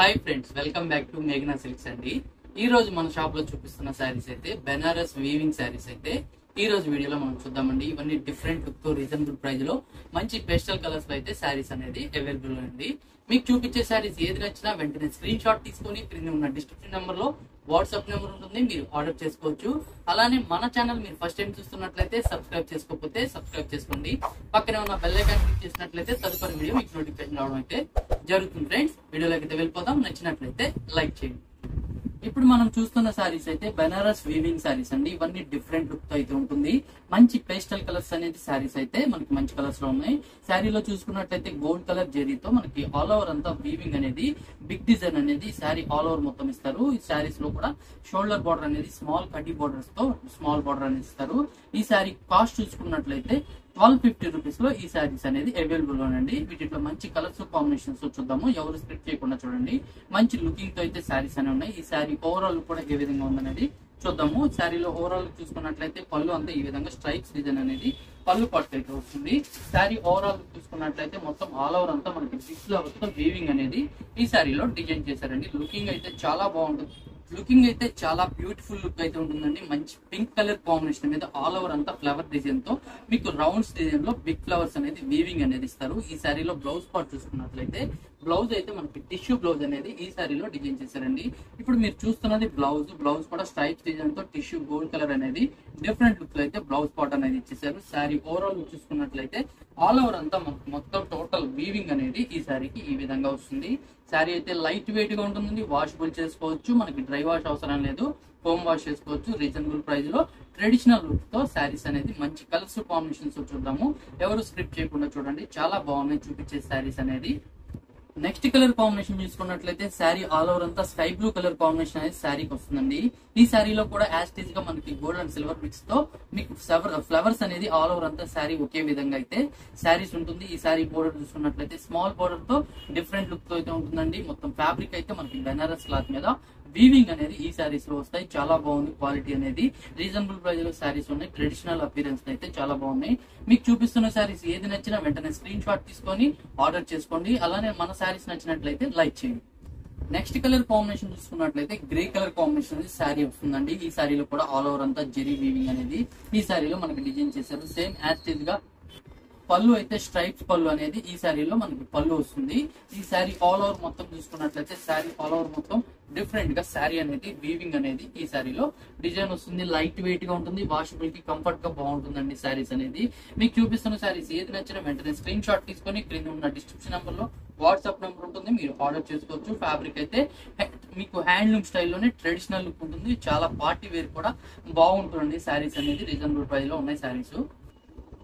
Hi friends, welcome back to Meghana Silks andi. Ee roju mana shop lo chupistunna sarees aithe Benaras weaving sarees aithe ee roju video lo manam chuddam andi. Ivanni different look tho reasonable price lo manchi pastel colors lo aithe sarees anedi available undi. Meeku chupiche sarees edi nachina ventane screenshot teesukoni kinda unna description number lo WhatsApp number untundi, meeru order chesukochu. Alane mana channel meeru first time chustunnatlaithe subscribe cheskopothe subscribe chesukondi. Pakkane unna bell icon click chesinatlaithe tadupari video meeku notification avadam aithe jarugutundi. Friends, video like aithe velipodam, nachinatlaithe like cheyandi. ఇప్పుడు మనం చూస్తున్న sarees అయితే Banaras weaving sarees అండి. ఇవన్నీ different look తో అయితే ఉంటుంది. మంచి పేస్టల్ కలర్స్ అనేది sarees అయితే మనకి మంచి కలర్స్ లో ఉన్నాయి. సారీలో చూసుకున్నట్లయితే గోల్డ్ కలర్ జరీతో మనకి ఆల్ ఓవర్ అంతా వీవింగ్ అనేది బిగ్ డిజైన్ అనేది సారీ ఆల్ ఓవర్ మొత్తం ఇస్తారు. ఈ sarees లో కూడా షోల్డర్ బోర్డర్ అనేది స్మాల్ కడ్డీ బోర్డర్స్ తో స్మాల్ బోర్డర్ అనేది ఇస్తారు. ఈ సారీ కాస్ట్ చూసుకున్నట్లయితే 1250 రూపీస్ లో ఈ సారీస్ అనేది అవైలబుల్ లోనండి. వీటిలో మంచి కలర్స్ కాంబినేషన్స్ చూద్దాము. ఎవరు స్ప్లిట్ చేయకుండా చూడండి. మంచి లుకింగ్ తో అయితే సారీస్ అనే ఉన్నాయి. ఈ సారీ ఓవరాల్ కూడా ఏ విధంగా ఉందనేది చూద్దాము. సారీలో ఓవరాల్ చూసుకున్నట్లయితే పళ్ళు అంతా ఈ విధంగా స్ట్రైప్స్ డిజైన్ అనేది పళ్ళు పట్టు అయితే వస్తుంది. సారీ ఓవరాల్ చూసుకున్నట్లయితే మొత్తం ఆల్ ఓవర్ అంతా మనకి సిక్స్ లో వీవింగ్ అనేది ఈ సారీలో డిజైన్ చేశారండి. లుకింగ్ అయితే చాలా బాగుంటుంది. లుకింగ్ అయితే చాలా బ్యూటిఫుల్ లుక్ అయితే ఉంటుందండి. మంచి పింక్ కలర్ కాంబినేషన్ మీద ఆల్ ఓవర్ అంతా ఫ్లవర్ డిజైన్ తో మీకు రౌండ్స్ డిజైన్ లో బిగ్ ఫ్లవర్స్ అనేది వీవింగ్ అనేది ఇస్తారు. ఈ సారీలో బ్లౌజ్ పార్ట్ చూసుకున్నట్లయితే బ్లౌజ్ అయితే మనకి టిష్యూ బ్లౌజ్ అనేది ఈ సారీలో డిజైన్ చేశారండి. ఇప్పుడు మీరు చూస్తున్నది బ్లౌజ్. బ్లౌజ్ కూడా స్ట్రైప్స్ డిజైన్ తో టిష్యూ గోల్డ్ కలర్ అనేది డిఫరెంట్ లుక్ లో అయితే బ్లౌజ్ పార్ట్ అనేది ఇచ్చేసారు. సారీ ఓవరాల్ చూసుకున్నట్లయితే ఆల్ ఓవర్ అంతా మనకు మొత్తం టోటల్ వీవింగ్ అనేది ఈ సారీకి ఈ విధంగా వస్తుంది. సారీ అయితే లైట్ వెయిట్ గా ఉంటుంది. వాషబుల్ చేసుకోవచ్చు. మనకి డ్రై వాష్ అవసరం లేదు. హోమ్ వాష్ చేసుకోవచ్చు. రీజనబుల్ ప్రైస్ లో ట్రెడిషనల్ లుక్ తో సారీస్ అనేది మంచి కలర్స్ కాంబినేషన్స్ చూద్దాము. ఎవరు స్క్రిప్ట్ చేయకుండా చూడండి. చాలా బాగున్నాయి చూపించే సారీస్ అనేది. నెక్స్ట్ కలర్ కాంబినేషన్ చూసుకున్నట్లయితే సారీ ఆల్ ఓవర్ అంతా స్కై బ్లూ కలర్ కాంబినేషన్ అనేది సారీకి వస్తుందండి. ఈ సారీలో కూడా యాస్టీజ్ గా మనకి గోల్డ్ అండ్ సిల్వర్ మిక్స్ తో మీకు ఫ్లవర్స్ అనేది ఆల్ ఓవర్ అంతా సారీ ఒకే విధంగా అయితే సారీస్ ఉంటుంది. ఈ సారీ బోర్డర్ చూసుకున్నట్లయితే స్మాల్ బోర్డర్ తో డిఫరెంట్ లుక్ తో అయితే ఉంటుందండి. మొత్తం ఫ్యాబ్రిక్ అయితే మనకి బెనారస్ క్లాత్ మీద వీవింగ్ అనేది ఈ సారీస్ లో వస్తాయి. చాలా బాగుంది క్వాలిటీ అనేది. రీజనబుల్ ప్రైస్ లో సారీస్ ఉన్నాయి. ట్రెడిషనల్ అపీరెన్స్ అయితే చాలా బాగున్నాయి. మీకు చూపిస్తున్న సారీస్ ఏది నచ్చినా వెంటనే స్క్రీన్ షాట్ తీసుకొని ఆర్డర్ చేసుకోండి. అలానే మన సారీస్ నచ్చినట్లయితే లైక్ చేయండి. నెక్స్ట్ కలర్ కాంబినేషన్ చూసుకున్నట్లయితే గ్రే కలర్ కాంబినేషన్ అనేది సారీ వస్తుందండి. ఈ సారీలో కూడా ఆల్ ఓవర్ అంతా జెరీ వీవింగ్ అనేది ఈ సారీలో మనకి డిజైన్ చేశారు. సేమ్ యాస్టీజ్ గా పళ్ళు అయితే స్ట్రైప్స్ పళ్ళు అనేది ఈ సారీలో మనకి పళ్ళు వస్తుంది. ఈ సారీ ఆల్ ఓవర్ మొత్తం చూసుకున్నట్లయితే సారీ ఆల్ ఓవర్ మొత్తం డిఫరెంట్ గా సారీ అనేది వీవింగ్ అనేది ఈ సారీలో డిజైన్ వస్తుంది. లైట్ వెయిట్ గా ఉంటుంది. వాషబిలిటీ కంఫర్ట్ గా బాగుంటుందండి సారీస్ అనేది. మీకు చూపిస్తున్న సారీస్ ఏది నచ్చినా వెంటనే స్క్రీన్ షాట్ తీసుకొని క్రింద ఉన్న డిస్క్రిప్షన్ నెంబర్ లో వాట్సాప్ నెంబర్ ఉంటుంది. మీరు ఆర్డర్ చేసుకోవచ్చు. ఫ్యాబ్రిక్ అయితే మీకు హ్యాండ్లూమ్ స్టైల్లోనే ట్రెడిషనల్ లుక్ ఉంటుంది. చాలా పార్టీ వేర్ కూడా బాగుంటుందండి. సారీస్ అనేది రీజనబుల్ ప్రైస్ లో ఉన్నాయి సారీస్.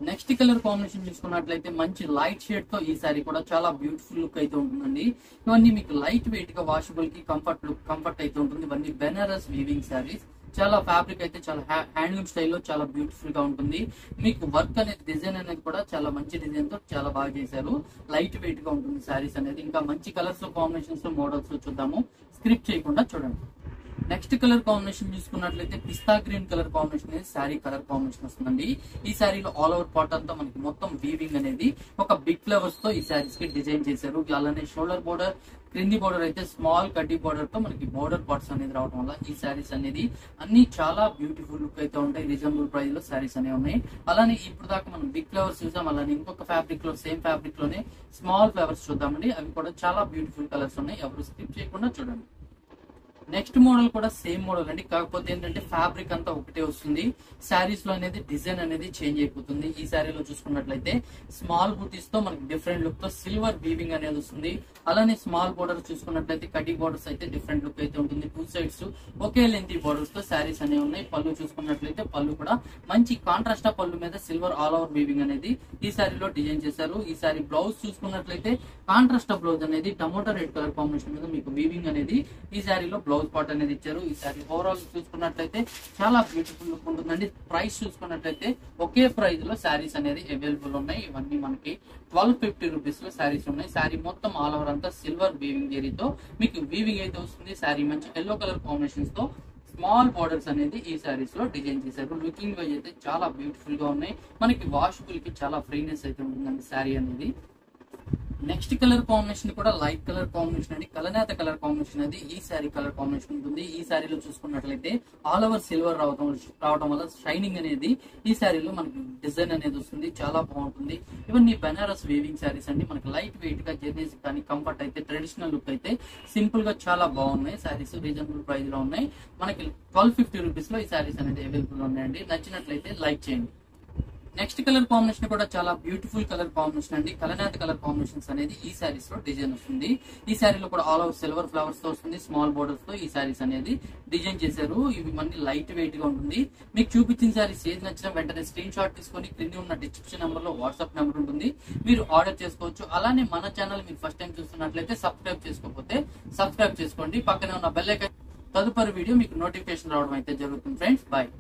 నెక్స్ట్ కలర్ కాంబినేషన్ చూసుకున్నట్లయితే మంచి లైట్ షేడ్ తో ఈ సారీ కూడా చాలా బ్యూటిఫుల్ లుక్ అయితే ఉంటుందండి. ఇవన్నీ మీకు లైట్ వెయిట్ గా వాషబుల్ కి కంఫర్ట్ అయితే ఉంటుంది. ఇవన్నీ బెనారస్ వీవింగ్ సారీస్. చాలా ఫ్యాబ్రిక్ అయితే చాలా హ్యాండ్లూమ్ స్టైల్లో చాలా బ్యూటిఫుల్ గా ఉంటుంది. మీకు వర్క్ అనేది డిజైన్ అనేది కూడా చాలా మంచి డిజైన్ తో చాలా బాగా చేశారు. లైట్ వెయిట్ గా ఉంటుంది సారీస్ అనేది. ఇంకా మంచి కలర్స్ కాంబినేషన్స్ మోడల్స్ చూద్దాము. స్క్రిప్ట్ చేయకుండా చూడండి. నెక్స్ట్ కలర్ కాంబినేషన్ చూసుకున్నట్లయితే పిస్తా గ్రీన్ కలర్ కాంబినేషన్ అనేది సారీ కలర్ కాంబినేషన్ వస్తుందండి. ఈ సారీలో ఆల్ ఓవర్ పార్ట్ అంతా మనకి మొత్తం వీవింగ్ అనేది ఒక బిగ్ ఫ్లవర్స్ తో ఈ సారీస్ కి డిజైన్ చేశారు. అలానే షోల్డర్ బోర్డర్ క్రింది బోర్డర్ అయితే స్మాల్ కడ్డీ బోర్డర్ తో మనకి బోర్డర్ పార్ట్స్ అనేది రావడం వల్ల ఈ సారీస్ అనేది అన్ని చాలా బ్యూటిఫుల్ లుక్ అయితే ఉంటాయి. రీజనబుల్ ప్రైస్ లో సారీస్ అనేవి ఉన్నాయి. అలానే ఇప్పుడు దాకా మనం బిగ్ ఫ్లవర్స్ చూసాం. అలానే ఇంకొక ఫ్యాబ్రిక్ లో సేమ్ ఫ్యాబ్రిక్ లోనే స్మాల్ ఫ్లవర్స్ చూద్దామండి. అవి కూడా చాలా బ్యూటిఫుల్ కలర్స్ ఉన్నాయి. ఎవరు స్కిప్ చేయకుండా చూడండి. నెక్స్ట్ మోడల్ కూడా సేమ్ మోడల్ అండి. కాకపోతే ఏంటంటే ఫ్యాబ్రిక్ అంతా ఒకటే వస్తుంది. శారీస్ లో అనేది డిజైన్ అనేది చేంజ్ అయిపోతుంది. ఈ శారీలో చూసుకున్నట్లయితే స్మాల్ బూటీస్ తో మనకి డిఫరెంట్ లుక్ తో సిల్వర్ వీవింగ్ అనేది వస్తుంది. అలానే స్మాల్ బోర్డర్ చూసుకున్నట్లయితే కడ్డీ బోర్డర్స్ అయితే డిఫరెంట్ లుక్ అయితే ఉంటుంది. టూ సైడ్స్ ఒకే లెంత్ బోర్డర్స్ తో శారీస్ అనేవి ఉన్నాయి. పళ్ళు చూసుకున్నట్లయితే పళ్ళు కూడా మంచి కాంట్రాస్ట్ పళ్ళు మీద సిల్వర్ ఆల్ ఓవర్ వీవింగ్ అనేది ఈ శారీలో డిజైన్ చేశారు. ఈ శారీ బ్లౌజ్ చూసుకున్నట్లయితే కాంట్రాస్ట్ బ్లౌజ్ అనేది టమోటా రెడ్ కలర్ కాంబినేషన్ మీద మీకు వీవింగ్ అనేది ఈ శారీలో బ్లౌజ్ పార్ట్ అనేది ఇచ్చారు. ఈ సారీ ఓవరాల్ చూసుకున్నట్లయితే చాలా బ్యూటిఫుల్ లుక్ ఉంటుందండి. ప్రైస్ చూసుకున్నట్లయితే ఒకే ప్రైస్ లో సారీస్ అనేది అవైలబుల్ ఉన్నాయి. ఇవన్నీ మనకి 1250 రూపీస్ లో సారీస్ ఉన్నాయి. సారీ మొత్తం ఆల్ ఓవర్ అంతా సిల్వర్ వీవింగ్ జరీతో మీకు వీవింగ్ అయితే వస్తుంది. సారీ మంచి ఎల్లో కలర్ కాంబినేషన్స్ తో స్మాల్ బోర్డర్స్ అనేది ఈ సారీస్ లో డిజైన్ చేశారు. లుకింగ్ వైజ్ అయితే చాలా బ్యూటిఫుల్ గా ఉన్నాయి. మనకి వాషబుల్ కి చాలా ఫ్రీనెస్ అయితే ఉంటుందండి సారీ అనేది. Next color combination is light color combination and Kalanatha color combination is the e-sari color combination. E-sari lo chusukunnatlayite all over silver ravadam valla shining anedi e-sari lo manaku design anedi ostundi chaala baaguntundi. Even ee Banaras weaving sarees andi manaku light weight ga jerseys kani comfort aithe traditional look aithe simple ga chaala baagunnai sarees reasonable price lo unnai manaki 1250 rupees lo ee sarees anedi available unnayandi nachinatlayite like cheyandi. Next color combination is a beautiful color combination and Kalanatha color combination is e sarees design. E saree lo all over silver flowers small borders to e sarees anedi design chesaru. Ivi manni light weight ga untundi. Meeku chupichin sarees edi nachina ventane screenshot tisukoni kinda unna description number lo WhatsApp number untundi. Meeru order chesukochu. Alane mana channel meeku first time chustunnatlayite subscribe cheskopothe subscribe chesukondi. Pakkane unna bell icon tadupari video meeku notification raavadam aithe jaruguthundi friends. Bye.